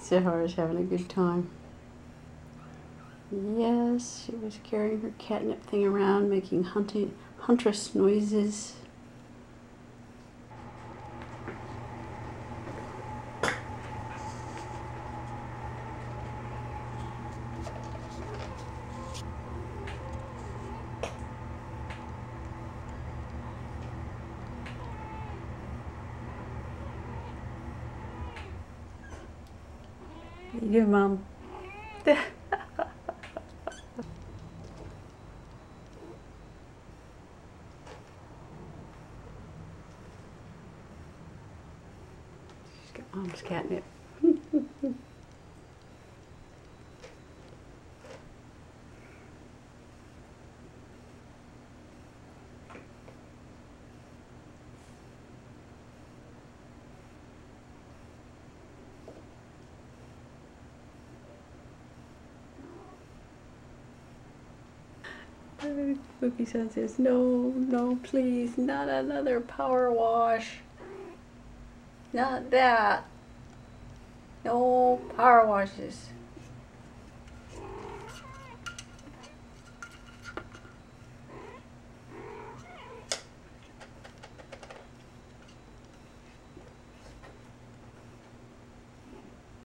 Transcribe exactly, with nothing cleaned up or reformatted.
Sahara's having a good time. Yes, she was carrying her catnip thing around, making hunting huntress noises. You do, Mom. She's got Mom's catnip. Buki-san says, no, no, please, not another power wash. Not that. No power washes.